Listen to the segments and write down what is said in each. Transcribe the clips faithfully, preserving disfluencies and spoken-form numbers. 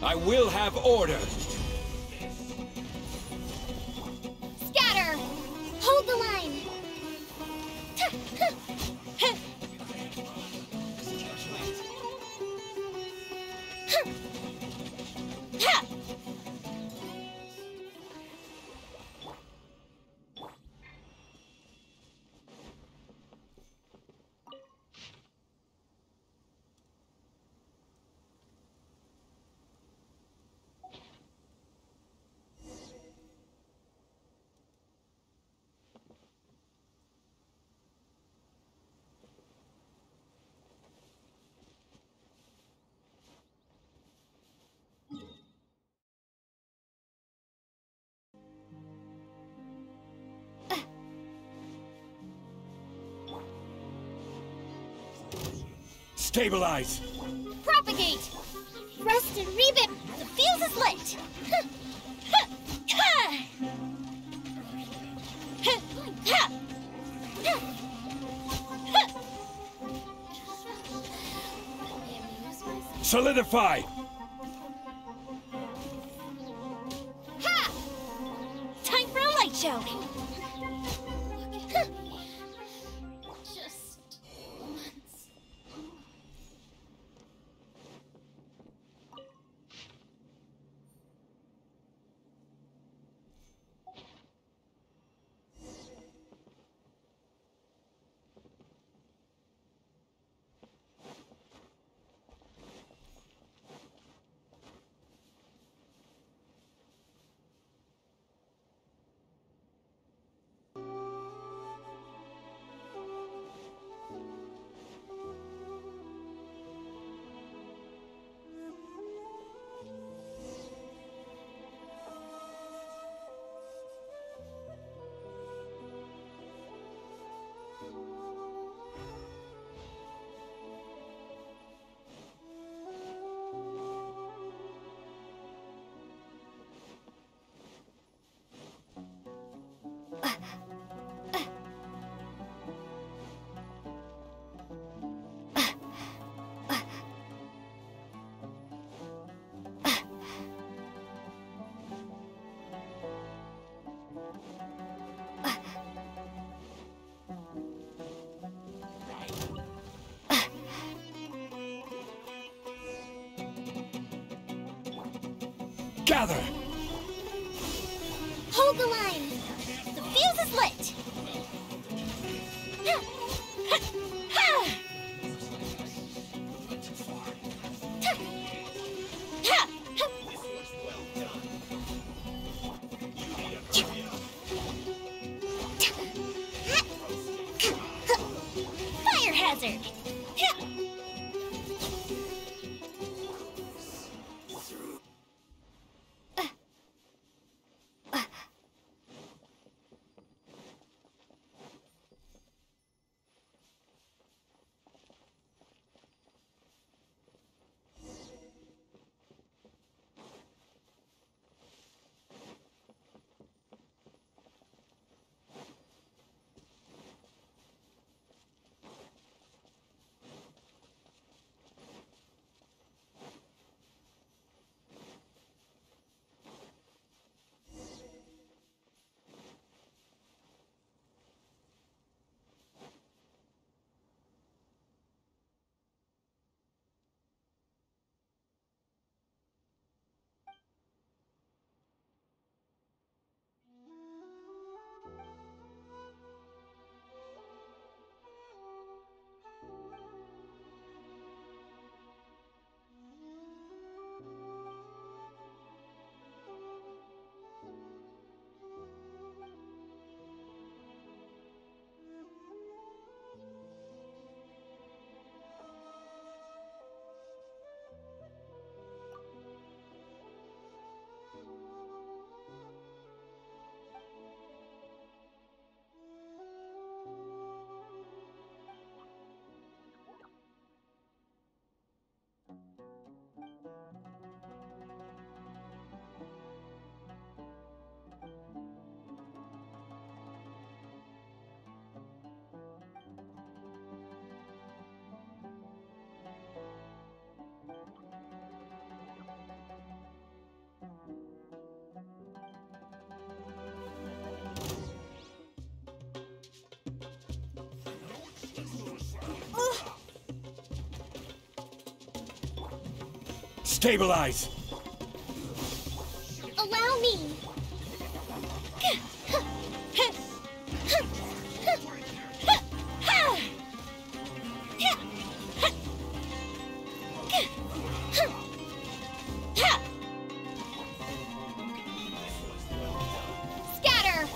I will have order. Scatter! Hold the line! Stabilize! Propagate! Rust and rebit! The fuse is lit! Solidify! Ha! Time for a light show! Gather! Hold the line! The fuse is lit! Fire hazard! Stabilize! Allow me! Scatter!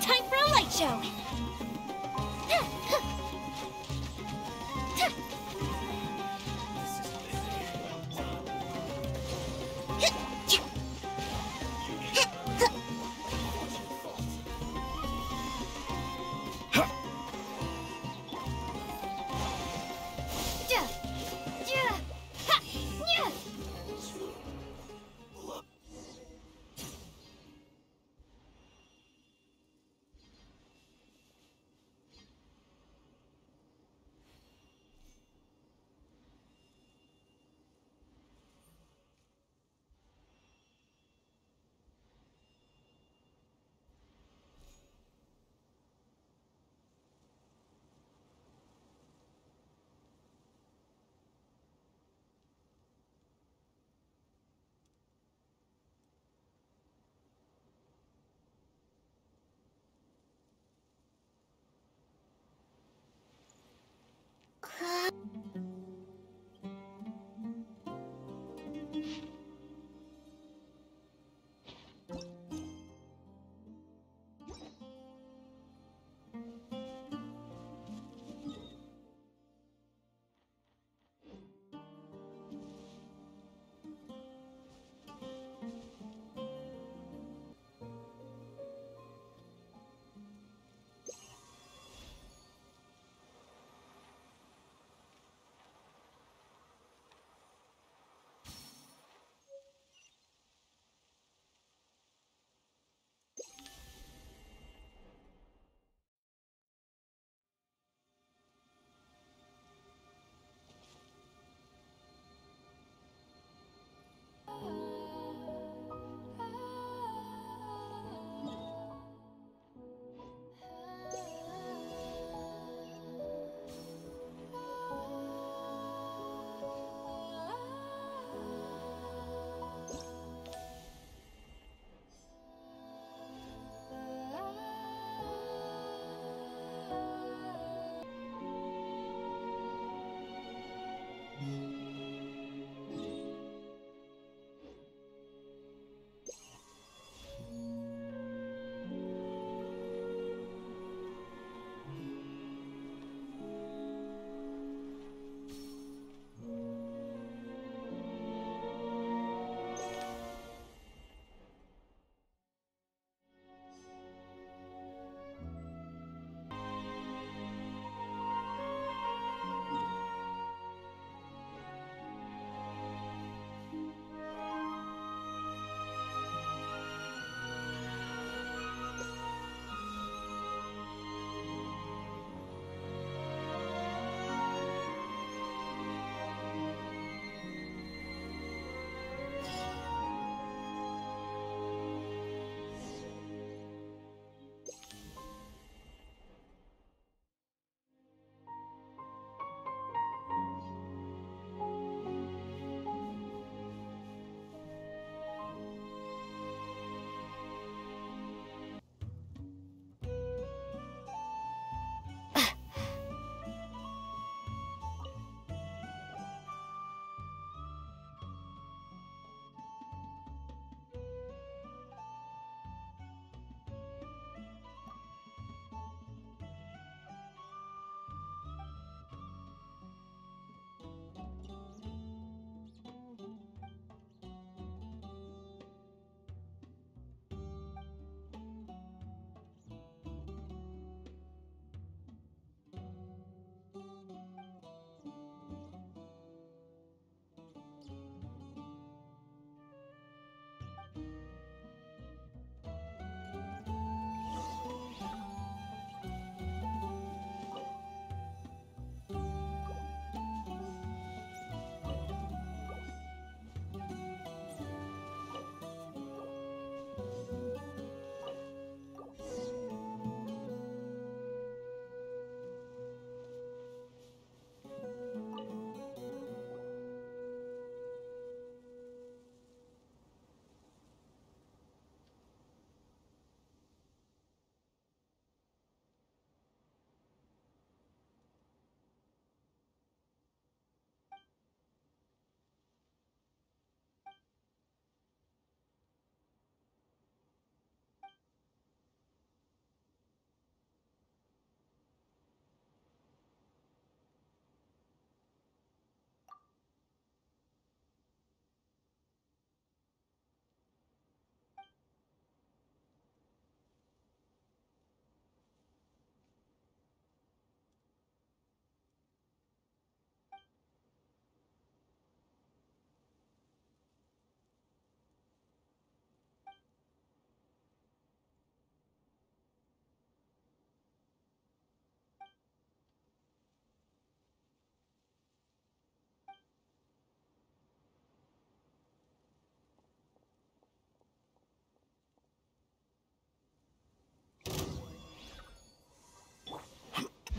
Time for a light show!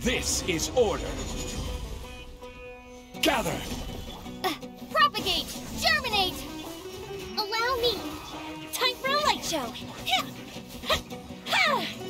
This is order. Gather! Uh, propagate! Germinate! Allow me! Time for a light show! Ha! Ha! Ha!